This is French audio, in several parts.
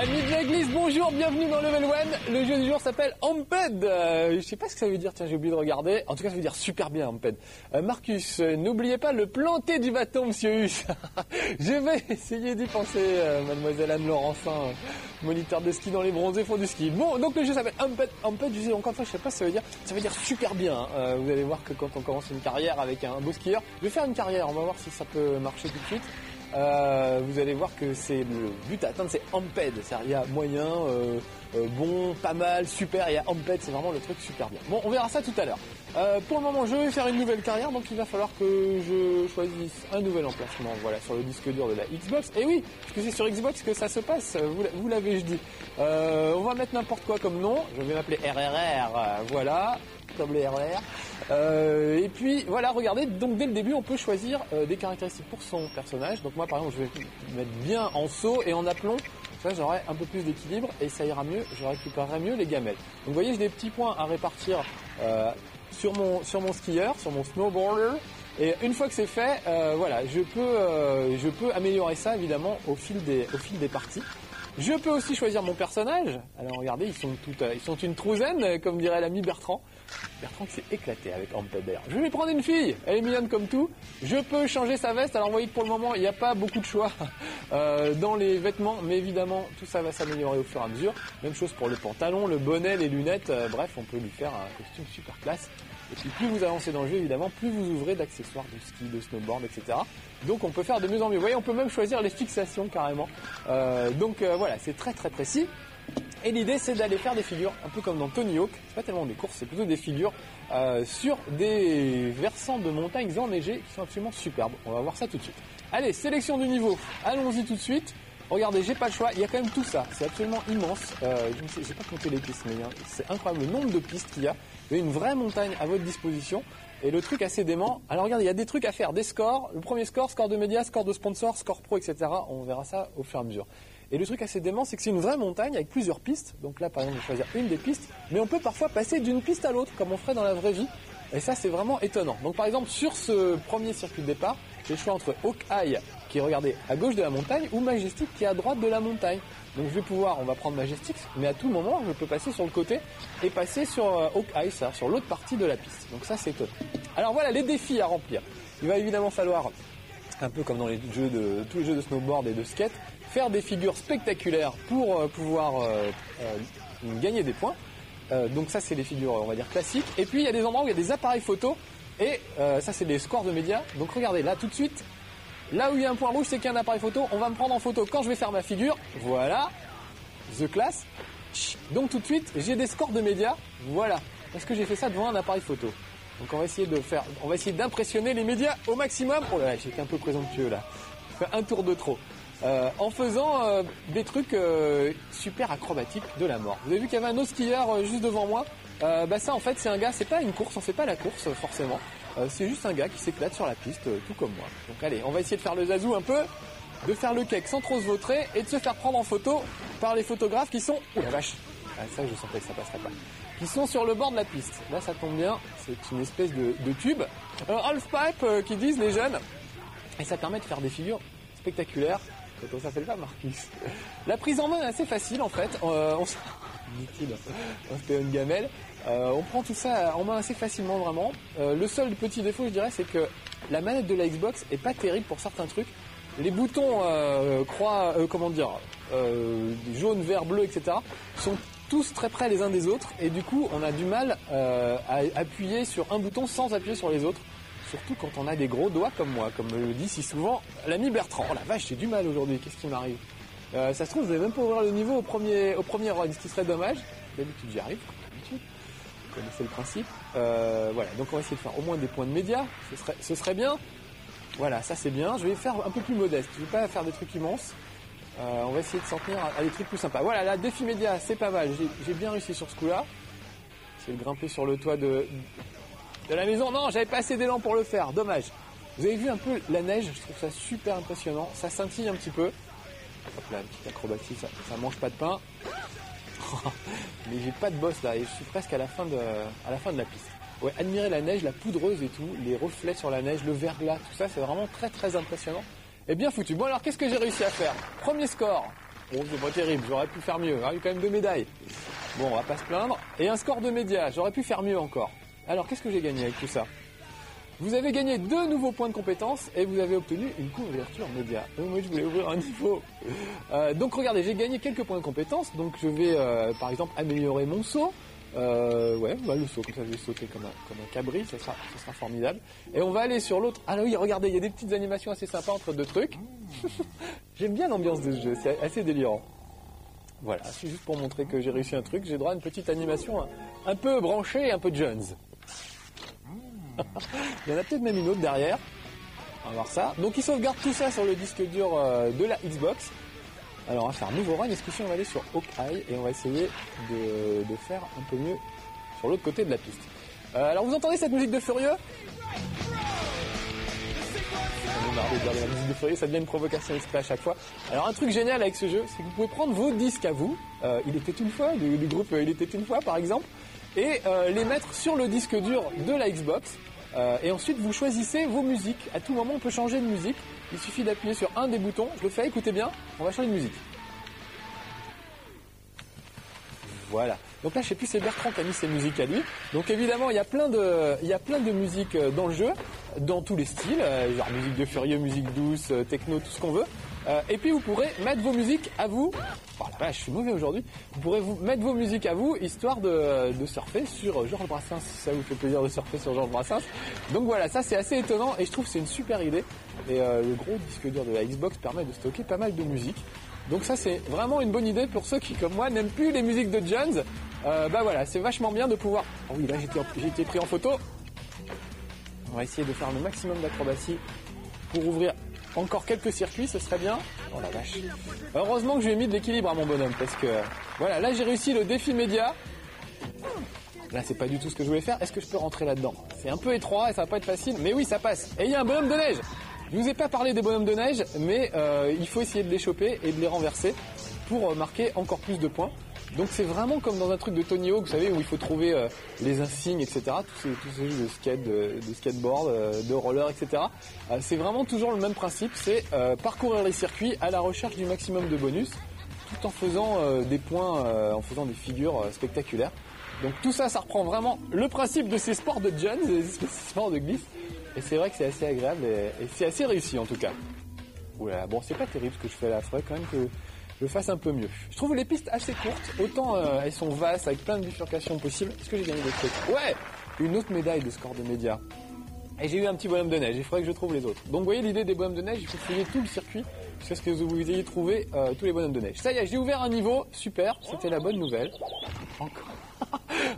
Amis de l'église, bonjour, bienvenue dans Level One. Le jeu du jour s'appelle Amped. Je sais pas ce que ça veut dire, tiens, j'ai oublié de regarder. En tout cas, ça veut dire super bien, Amped. Marcus, n'oubliez pas le planter du bâton, monsieur Huss. Je vais essayer d'y penser, mademoiselle Anne-Laurencin. Moniteur de ski dans les bronzés font du ski. Bon, donc le jeu s'appelle Amped. Amped, je sais encore une fois, je sais pas ce que ça veut dire. Ça veut dire super bien. Hein. Vous allez voir que quand on commence une carrière avec un beau skieur, je vais faire une carrière, on va voir si ça peut marcher tout de suite. Vous allez voir que c'est le but à atteindre, c'est Amped. Il y a moyen, bon, pas mal, super. Il y a Amped, c'est vraiment le truc super bien. Bon, on verra ça tout à l'heure. Pour le moment, je vais faire une nouvelle carrière, donc il va falloir que je choisisse un nouvel emplacement. Voilà, sur le disque dur de la Xbox. Et oui, parce que c'est sur Xbox que ça se passe. Vous l'avez, je dis. On va mettre n'importe quoi comme nom. Je vais m'appeler RRR. Voilà. Comme les RR. Et puis voilà, regardez, donc dès le début on peut choisir des caractéristiques pour son personnage. Donc moi par exemple je vais mettre bien en saut et en aplomb, ça j'aurai un peu plus d'équilibre et ça ira mieux, je récupérerai mieux les gamelles. Donc vous voyez, j'ai des petits points à répartir sur mon skieur, sur mon snowboarder. Et une fois que c'est fait, voilà, je peux améliorer ça évidemment au fil des parties. Je peux aussi choisir mon personnage. Alors regardez, ils sont une trouzaine, comme dirait l'ami Bertrand. Bertrand qui s'est éclaté avec Amped d'ailleurs. Je vais prendre une fille, elle est mignonne comme tout. Je peux changer sa veste. Alors vous voyez que pour le moment, il n'y a pas beaucoup de choix dans les vêtements. Mais évidemment, tout ça va s'améliorer au fur et à mesure. Même chose pour le pantalon, le bonnet, les lunettes. Bref, on peut lui faire un costume super classe. Et puis plus vous avancez dans le jeu, évidemment, plus vous ouvrez d'accessoires de ski, de snowboard, etc. Donc on peut faire de mieux en mieux. Vous voyez, on peut même choisir les fixations carrément. Voilà, c'est très très précis. Et l'idée, c'est d'aller faire des figures, un peu comme dans Tony Hawk. C'est pas tellement des courses, c'est plutôt des figures sur des versants de montagnes enneigées qui sont absolument superbes. On va voir ça tout de suite. Allez, sélection du niveau. Allons-y tout de suite. Regardez, j'ai pas le choix, il y a quand même tout ça, c'est absolument immense. J'ai pas compté les pistes, mais c'est incroyable le nombre de pistes qu'il y a. Vous avez une vraie montagne à votre disposition, et le truc assez dément. Alors regardez, il y a des trucs à faire, des scores, le premier score, score de médias, score de sponsors, score pro, etc. On verra ça au fur et à mesure. Et le truc assez dément, c'est que c'est une vraie montagne avec plusieurs pistes. Donc là, par exemple, je vais choisir une des pistes, mais on peut parfois passer d'une piste à l'autre, comme on ferait dans la vraie vie. Et ça, c'est vraiment étonnant. Donc par exemple, sur ce premier circuit de départ, j'ai le choix entre Hawkeye, qui est, regardez, à gauche de la montagne, ou Majestic, qui est à droite de la montagne. Donc je vais pouvoir, on va prendre Majestic, mais à tout moment, je peux passer sur le côté et passer sur Hawkeye, ça, sur l'autre partie de la piste. Donc ça, c'est top. Alors voilà les défis à remplir. Il va évidemment falloir, un peu comme dans les jeux de, tous les jeux de snowboard et de skate, faire des figures spectaculaires pour pouvoir gagner des points. Donc ça, c'est les figures, on va dire, classiques. Et puis, il y a des endroits où il y a des appareils photo, et ça, c'est des scores de médias. Donc regardez, là, tout de suite... Là où il y a un point rouge, c'est qu'il y a un appareil photo. On va me prendre en photo quand je vais faire ma figure. Voilà. The class. Donc tout de suite, j'ai des scores de médias. Voilà. Parce que j'ai fait ça devant un appareil photo. Donc on va essayer d'impressionner les médias au maximum. Oh là là, j'étais un peu présomptueux là. Un tour de trop. En faisant des trucs super acrobatiques de la mort. Vous avez vu qu'il y avait un autre skieur juste devant moi. Ça en fait, c'est un gars, c'est pas une course, on fait pas la course forcément. C'est juste un gars qui s'éclate sur la piste, tout comme moi. Donc allez, on va essayer de faire le zazou un peu, de faire le cake sans trop se vautrer et de se faire prendre en photo par les photographes qui sont... Oh la vache, ah, ça je sentais que ça passerait pas. Qui sont sur le bord de la piste. Là ça tombe bien, c'est une espèce de tube. Half-pipe qui disent les jeunes. Et ça permet de faire des figures spectaculaires. Comment ça s'appelle pas, Marcus? La prise en main est assez facile en fait. C'était une gamelle. On prend tout ça en main assez facilement vraiment. Le seul petit défaut, je dirais, c'est que la manette de la Xbox est pas terrible pour certains trucs. Les boutons jaune, vert, bleu, etc. sont tous très près les uns des autres et du coup on a du mal à appuyer sur un bouton sans appuyer sur les autres. Surtout quand on a des gros doigts comme moi, comme le dit si souvent l'ami Bertrand. Oh la vache, j'ai du mal aujourd'hui, qu'est-ce qui m'arrive? Ça se trouve, je vais même pas ouvrir le niveau au premier run, ce qui serait dommage. D'habitude, j'y arrive, d'habitude. Vous connaissez le principe. Voilà, donc on va essayer de faire au moins des points de médias, ce serait bien. Voilà, ça c'est bien. Je vais faire un peu plus modeste, je ne vais pas faire des trucs immenses. On va essayer de s'en tenir à des trucs plus sympas. Voilà, là, défi média, c'est pas mal. J'ai bien réussi sur ce coup-là. C'est de grimper sur le toit de la maison. Non, j'avais pas assez d'élan pour le faire, dommage. Vous avez vu un peu la neige, je trouve ça super impressionnant. Ça scintille un petit peu. Hop là, petite acrobatie, ça mange pas de pain. Mais j'ai pas de boss là et je suis presque à la fin de la piste. Ouais, admirez la neige, la poudreuse et tout, les reflets sur la neige, le verglas, tout ça, c'est vraiment très très impressionnant et bien foutu. Bon alors, qu'est-ce que j'ai réussi à faire? Premier score, Bon, c'est pas terrible, j'aurais pu faire mieux. Il y a eu quand même 2 médailles. Bon, on va pas se plaindre. Et un score de média, j'aurais pu faire mieux encore. Alors, qu'est-ce que j'ai gagné avec tout ça? Vous avez gagné 2 nouveaux points de compétence et vous avez obtenu une couverture média. Moi, je voulais ouvrir un niveau. Donc, regardez, j'ai gagné quelques points de compétence. Donc, je vais, par exemple, améliorer mon saut. Ouais, bah, le saut, comme ça, je vais sauter comme un cabri. Ça sera formidable. Et on va aller sur l'autre. Ah oui, regardez, il y a des petites animations assez sympas entre 2 trucs. J'aime bien l'ambiance de ce jeu, c'est assez délirant. Voilà, c'est juste pour montrer que j'ai réussi un truc. J'ai droit à une petite animation un peu branchée, un peu Jones. Il y en a peut-être même une autre derrière. On va voir ça. Donc ils sauvegardent tout ça sur le disque dur de la Xbox. Alors on va faire un nouveau run. Et ce coup-ci, on va aller sur Hawkeye et on va essayer de faire un peu mieux sur l'autre côté de la piste. Alors vous entendez cette musique de furieux? La musique de furieux, ça devient une provocation exprès à chaque fois. Alors un truc génial avec ce jeu, c'est que vous pouvez prendre vos disques à vous. Il était une fois, du groupe Il était une fois par exemple. Et les mettre sur le disque dur de la Xbox. Et ensuite, vous choisissez vos musiques. À tout moment, on peut changer de musique. Il suffit d'appuyer sur un des boutons. Je le fais, écoutez bien. On va changer de musique. Voilà. Donc là, je sais plus, c'est Bertrand qui a mis ses musiques à lui. Donc évidemment, il y a plein de musiques dans le jeu, dans tous les styles. Genre musique de furieux, musique douce, techno, tout ce qu'on veut. Et puis vous pourrez mettre vos musiques à vous. Oh la vache, je suis mauvais aujourd'hui. Vous pourrez mettre vos musiques à vous, histoire de surfer sur Georges Brassens. Ça vous fait plaisir de surfer sur Georges Brassens. Donc voilà, ça c'est assez étonnant et je trouve que c'est une super idée. Et le gros disque dur de la Xbox permet de stocker pas mal de musique. Donc ça c'est vraiment une bonne idée pour ceux qui, comme moi, n'aiment plus les musiques de Jones. Bah voilà, c'est vachement bien de pouvoir... Oh oui, là j'ai été pris en photo. On va essayer de faire le maximum d'acrobatie pour ouvrir... Encore quelques circuits, ce serait bien. Oh la vache. Heureusement que je lui ai mis de l'équilibre à mon bonhomme parce que... Voilà, là j'ai réussi le défi média. Là c'est pas du tout ce que je voulais faire. Est-ce que je peux rentrer là-dedans? C'est un peu étroit et ça va pas être facile. Mais oui, ça passe. Et il y a un bonhomme de neige. Je vous ai pas parlé des bonhommes de neige, mais il faut essayer de les choper et de les renverser pour marquer encore plus de points. Donc c'est vraiment comme dans un truc de Tony Hawk, vous savez, où il faut trouver les insignes, etc. Tous ces jeux de skate, de skateboard, de roller, etc. C'est vraiment toujours le même principe, c'est parcourir les circuits à la recherche du maximum de bonus, tout en faisant des points, en faisant des figures spectaculaires. Donc tout ça, ça reprend vraiment le principe de ces sports de John, de ces sports de glisse. Et c'est vrai que c'est assez agréable et c'est assez réussi en tout cas. Oula, bon c'est pas terrible ce que je fais là, il faudrait quand même que... je fasse un peu mieux. Je trouve les pistes assez courtes, autant elles sont vastes avec plein de bifurcations possibles. Est-ce que j'ai gagné des trucs? Ouais! Une autre médaille de score de média. Et j'ai eu un petit bonhomme de neige, il faudrait que je trouve les autres. Donc vous voyez l'idée des bonhommes de neige, il faut fouiller tout le circuit jusqu'à ce que vous ayez trouvé tous les bonhommes de neige. Ça y est, j'ai ouvert un niveau, super, c'était la bonne nouvelle.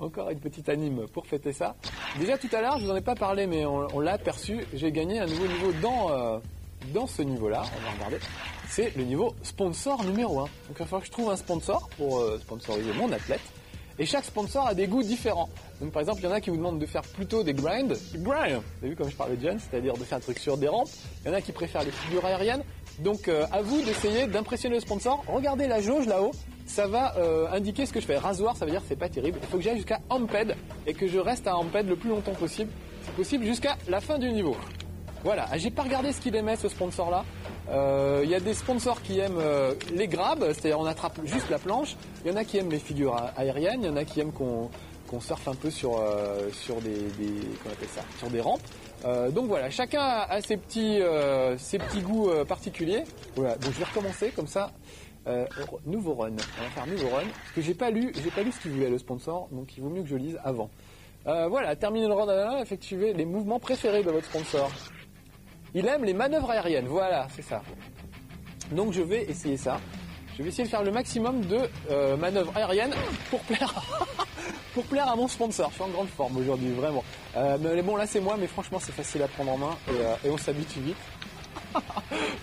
Encore une petite anime pour fêter ça. Déjà tout à l'heure, je vous en ai pas parlé, mais on l'a aperçu, j'ai gagné un nouveau niveau dans ce niveau-là. On va regarder. C'est le niveau sponsor numéro 1. Donc il va falloir que je trouve un sponsor pour sponsoriser mon athlète. Et chaque sponsor a des goûts différents. Donc par exemple, il y en a qui vous demandent de faire plutôt des grinds. Grind. Vous avez vu comme je parlais de John, c'est-à-dire de faire un truc sur des rampes. Il y en a qui préfèrent les figures aériennes. Donc à vous d'essayer d'impressionner le sponsor. Regardez la jauge là-haut. Ça va indiquer ce que je fais. Rasoir, ça veut dire que c'est pas terrible. Il faut que j'aille jusqu'à Amped et que je reste à Amped le plus longtemps possible. C'est possible jusqu'à la fin du niveau. Voilà, j'ai pas regardé ce qu'il aimait ce sponsor-là. Il y a des sponsors qui aiment les grabs, c'est-à-dire on attrape juste la planche. Il y en a qui aiment les figures aériennes, il y en a qui aiment qu'on surfe un peu sur des comment on appelle ça, sur des rampes. Donc voilà, chacun a ses petits goûts particuliers. Voilà, donc je vais recommencer comme ça. Nouveau run, on va faire nouveau run. Parce que j'ai pas lu ce qu'il voulait le sponsor, donc il vaut mieux que je lise avant. Voilà, terminez le run, effectuez les mouvements préférés de votre sponsor. Il aime les manœuvres aériennes, voilà, c'est ça. Donc je vais essayer ça. Je vais essayer de faire le maximum de manœuvres aériennes pour plaire à mon sponsor. Je suis en grande forme aujourd'hui, vraiment. Mais bon, là c'est moi, mais franchement c'est facile à prendre en main et on s'habitue vite.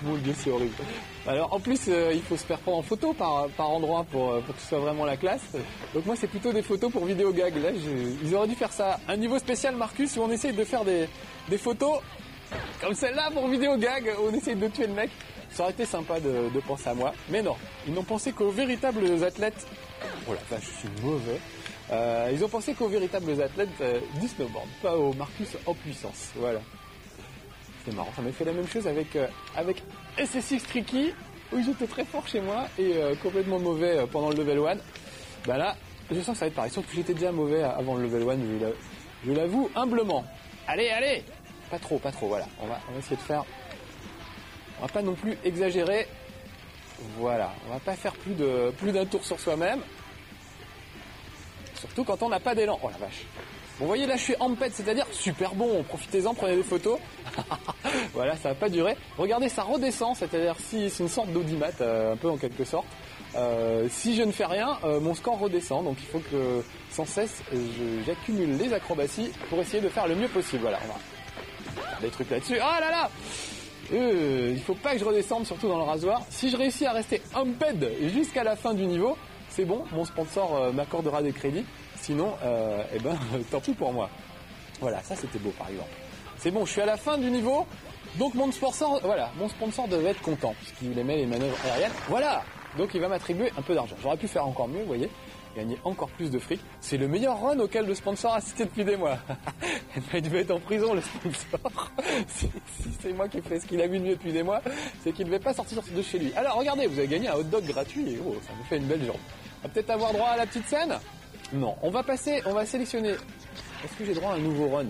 Mon Dieu, c'est horrible. Alors en plus, il faut se faire prendre en photo par endroit pour que ce soit vraiment la classe. Donc moi, c'est plutôt des photos pour vidéo gag. Là, ils auraient dû faire ça. Un niveau spécial, Marcus, où on essaye de faire des photos... Comme celle-là pour vidéo gag, on essaye de tuer le mec. Ça aurait été sympa de penser à moi. Mais non, ils n'ont pensé qu'aux véritables athlètes... Oh la vache, je suis mauvais. Ils ont pensé qu'aux véritables athlètes du snowboard, pas au Marcus en puissance. Voilà. C'est marrant, ça m'a fait la même chose avec SSX Tricky. où j'étais très fort chez moi et complètement mauvais pendant le level 1, bah là, je sens que ça va être pareil. Sauf que j'étais déjà mauvais avant le level 1, je l'avoue humblement. Allez, allez! Pas trop, voilà. On va essayer de faire... On va pas non plus exagérer. Voilà, on va pas faire plus d'un tour sur soi-même. Surtout quand on n'a pas d'élan. Oh la vache. Bon, vous voyez, là, je suis Amped, c'est-à-dire super bon. Profitez-en, prenez des photos. Voilà, ça va pas durer. Regardez, ça redescend, c'est-à-dire si c'est une sorte d'audimat, un peu en quelque sorte. Si je ne fais rien, mon score redescend. Donc il faut que sans cesse, j'accumule les acrobaties pour essayer de faire le mieux possible. Voilà, on va faire des trucs là-dessus. Ah là là, il faut pas que je redescende, surtout dans le rasoir. Si je réussis à rester Amped jusqu'à la fin du niveau, c'est bon, mon sponsor m'accordera des crédits. Sinon, eh ben, tant pis pour moi. Voilà, ça c'était beau par exemple. C'est bon, je suis à la fin du niveau. Donc mon sponsor, voilà, mon sponsor devait être content puisqu'il aimait les manœuvres aériennes. Voilà, donc il va m'attribuer un peu d'argent. J'aurais pu faire encore mieux, vous voyez, gagner encore plus de fric. C'est le meilleur run auquel le sponsor a assisté depuis des mois. Il devait être en prison, le sponsor. Si c'est moi qui fais ce qu'il a vu de mieux depuis des mois, c'est qu'il ne devait pas sortir de chez lui. Alors regardez, vous avez gagné un hot dog gratuit. Oh, ça me fait une belle journée. On va peut-être avoir droit à la petite scène. Non, on va sélectionner. Est-ce que j'ai droit à un nouveau run?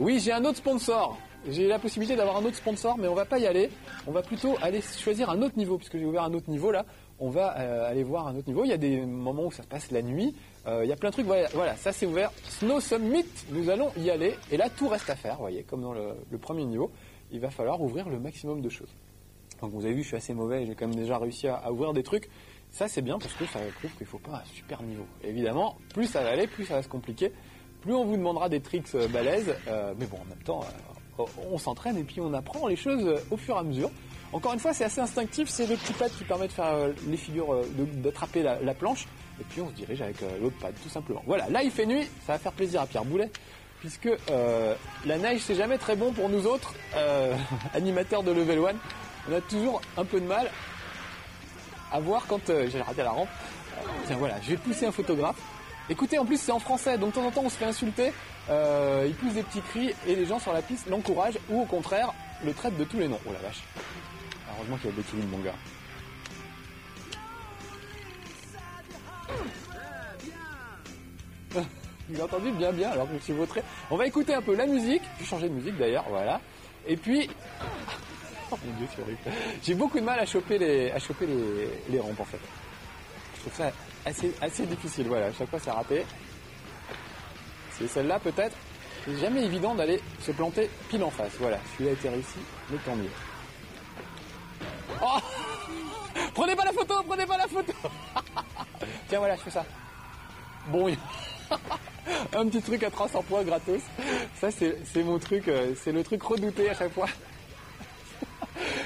Oui, j'ai un autre sponsor. J'ai la possibilité d'avoir un autre sponsor, mais on va pas y aller. On va plutôt aller choisir un autre niveau, puisque j'ai ouvert un autre niveau là. On va aller voir un autre niveau. Il y a des moments où ça se passe la nuit. Il y a plein de trucs. Voilà, ça c'est ouvert. Snow Summit, nous allons y aller. Et là, tout reste à faire, vous voyez, comme dans le premier niveau. Il va falloir ouvrir le maximum de choses. Donc vous avez vu, je suis assez mauvais. J'ai quand même déjà réussi à ouvrir des trucs. Ça c'est bien parce que ça prouve qu'il ne faut pas un super niveau. Évidemment, plus ça va aller, plus ça va se compliquer. Plus on vous demandera des tricks balèzes. Mais bon, en même temps, on s'entraîne et puis on apprend les choses au fur et à mesure. Encore une fois, c'est assez instinctif, c'est le petit pad qui permet de faire les figures, d'attraper la planche, et puis on se dirige avec l'autre pad, tout simplement. Voilà, là il fait nuit, ça va faire plaisir à Pierre Boulet, puisque la neige c'est jamais très bon pour nous autres, animateurs de Level One. On a toujours un peu de mal à voir quand j'ai raté la rampe. Tiens, voilà, je vais pousser un photographe. Écoutez, en plus c'est en français, donc de temps en temps on se fait insulter, il pousse des petits cris, et les gens sur la piste l'encouragent, ou au contraire, le traitent de tous les noms. Oh la vache. Heureusement qu'il y a des killing, mon gars. Vous avez entendu bien, alors que je suis vautré. On va écouter un peu la musique. Je vais changer de musique d'ailleurs, voilà. Et puis... Oh mon Dieu, c'est horrible. J'ai beaucoup de mal à choper les rampes en fait. Je trouve ça assez difficile, voilà. À chaque fois, c'est raté. C'est celle-là peut-être. C'est jamais évident d'aller se planter pile en face. Voilà, celui-là était réussi, mais tant mieux. Oh, prenez pas la photo. Tiens, voilà, je fais ça. Bon, un petit truc à 300 points gratos. Ça, c'est mon truc, c'est le truc redouté à chaque fois.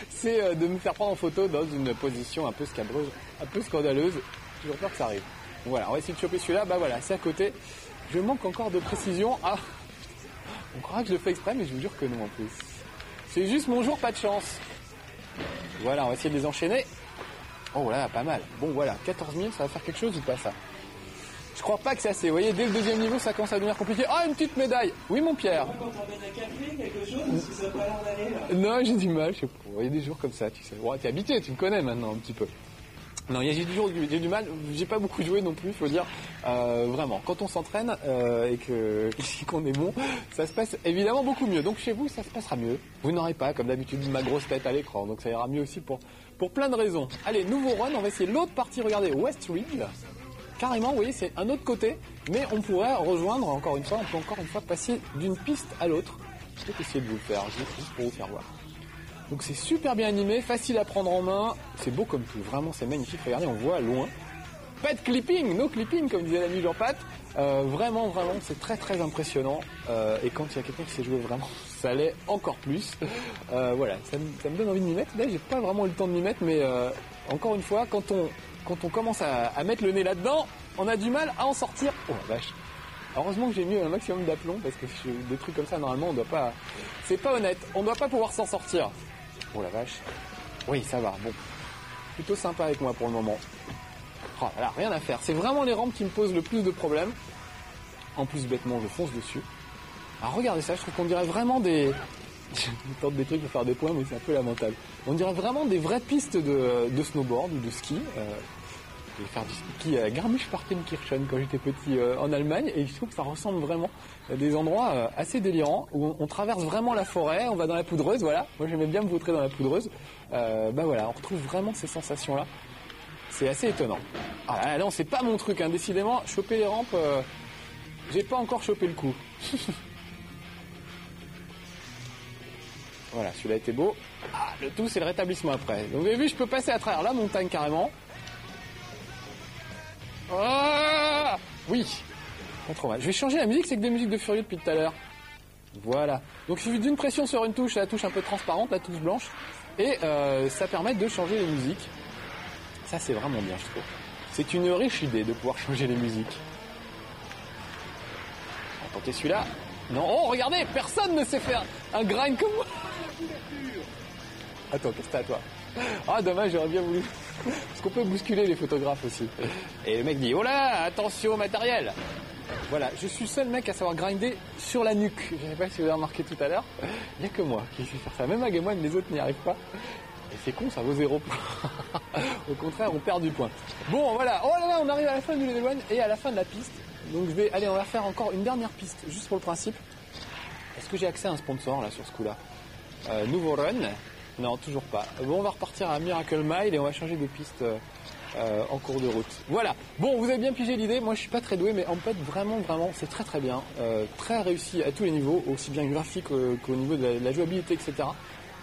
C'est de me faire prendre en photo dans une position un peu scabreuse, un peu scandaleuse. J'ai toujours peur que ça arrive. Voilà, on va essayer de choper celui-là. Bah voilà, c'est à côté. Je manque encore de précision. Ah, on croira que je le fais exprès, mais je vous jure que non en plus. C'est juste mon jour, pas de chance. Voilà, on va essayer de les enchaîner. Oh là, pas mal. Bon, voilà, 14 000, ça va faire quelque chose ou pas, ça? Je crois pas que ça c'est assez. Vous voyez, dès le deuxième niveau, ça commence à devenir compliqué. Ah, une petite médaille. Oui, mon Pierre. Quand on ramène un café, quelque chose, parce que ça n'a pas l'air d'aller, là. Non, j'ai du mal, je sais pas. Il y a des jours comme ça, tu sais. Ouais, t'es habitué, tu me connais maintenant, un petit peu. Non, j'ai du mal. J'ai pas beaucoup joué non plus, faut dire. Vraiment, quand on s'entraîne et qu'on est bon, ça se passe évidemment beaucoup mieux. Donc chez vous, ça se passera mieux. Vous n'aurez pas, comme d'habitude, ma grosse tête à l'écran. Donc ça ira mieux aussi pour plein de raisons. Allez, nouveau run, on va essayer l'autre partie. Regardez, West Wing. Carrément, vous voyez, c'est un autre côté. Mais on pourrait rejoindre, encore une fois, on peut encore une fois passer d'une piste à l'autre. Je vais essayer de vous le faire, juste pour vous faire voir. Donc c'est super bien animé, facile à prendre en main. C'est beau comme tout, vraiment c'est magnifique. Regardez, on voit à loin. Pas de clipping, no clipping, comme disait l'ami Jean-Pat. Vraiment, c'est très impressionnant. Et quand il y a quelqu'un qui sait jouer vraiment, ça l'est encore plus. Voilà, ça me donne envie de m'y mettre. Là, j'ai pas vraiment le temps de m'y mettre, mais encore une fois, quand on commence à mettre le nez là-dedans, on a du mal à en sortir. Oh la vache. Heureusement que j'ai mis un maximum d'aplomb, parce que des trucs comme ça, normalement, on doit pas... C'est pas honnête, on doit pas pouvoir s'en sortir. Oh la vache. Oui, ça va, bon. Plutôt sympa avec moi pour le moment. Oh là là, rien à faire. C'est vraiment les rampes qui me posent le plus de problèmes. En plus, bêtement, je fonce dessus. Alors regardez ça, je trouve qu'on dirait vraiment des On tente des trucs pour faire des points, mais c'est un peu lamentable. On dirait vraiment des vraies pistes de snowboard ou de ski. Je vais faire du ski à Garmisch-Partenkirchen quand j'étais petit en Allemagne, et je trouve que ça ressemble vraiment à des endroits assez délirants où on traverse vraiment la forêt, on va dans la poudreuse, voilà. Moi j'aimais bien me vautrer dans la poudreuse. Bah voilà, on retrouve vraiment ces sensations-là. C'est assez étonnant. Ah non, c'est pas mon truc, hein. Décidément, choper les rampes, j'ai pas encore chopé le coup. Voilà, celui-là était beau. Ah, le tout, c'est le rétablissement après. Donc, vous avez vu, je peux passer à travers la montagne carrément. Ah oui, pas trop mal. Je vais changer la musique, c'est que des musiques de furieux depuis tout à l'heure. Voilà. Donc, il suffit d'une pression sur une touche, la touche un peu transparente, la touche blanche. Et ça permet de changer les musiques. Ça, c'est vraiment bien, je trouve. C'est une riche idée de pouvoir changer les musiques. On va tenter celui-là. Non, oh, regardez, personne ne sait faire un grind comme moi. Attends, qu'est-ce que t'as à toi? Ah, dommage, j'aurais bien voulu. Parce qu'on peut bousculer les photographes aussi. Et le mec dit, oh là, attention au matériel. Voilà, je suis seul mec à savoir grinder sur la nuque. Je ne sais pas si vous avez remarqué tout à l'heure. Il n'y a que moi qui sais faire ça. Même à Game One, les autres n'y arrivent pas. Et c'est con, ça vaut 0 point. Au contraire, on perd du point. Bon, voilà. Oh là là, on arrive à la fin du Level One et à la fin de la piste. Donc je vais aller, on va faire encore une dernière piste, juste pour le principe. Est-ce que j'ai accès à un sponsor là sur ce coup-là? Nouveau run? Non, toujours pas. Bon, on va repartir à Miracle Mile et on va changer de piste en cours de route. Voilà. Bon, vous avez bien pigé l'idée. Moi, je suis pas très doué, mais en fait, vraiment, c'est très très bien, très réussi à tous les niveaux, aussi bien graphique qu'au niveau de la jouabilité, etc.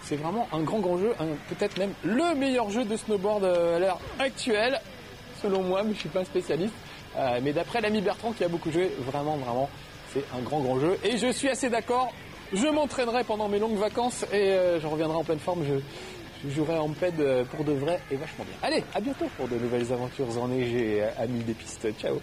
C'est vraiment un grand jeu, peut-être même le meilleur jeu de snowboard à l'heure actuelle, selon moi, mais je suis pas un spécialiste. Mais d'après l'ami Bertrand qui a beaucoup joué, vraiment, c'est un grand jeu. Et je suis assez d'accord, je m'entraînerai pendant mes longues vacances et je reviendrai en pleine forme, je jouerai en ped pour de vrai et vachement bien. Allez, à bientôt pour de nouvelles aventures enneigées et amis des pistes. Ciao.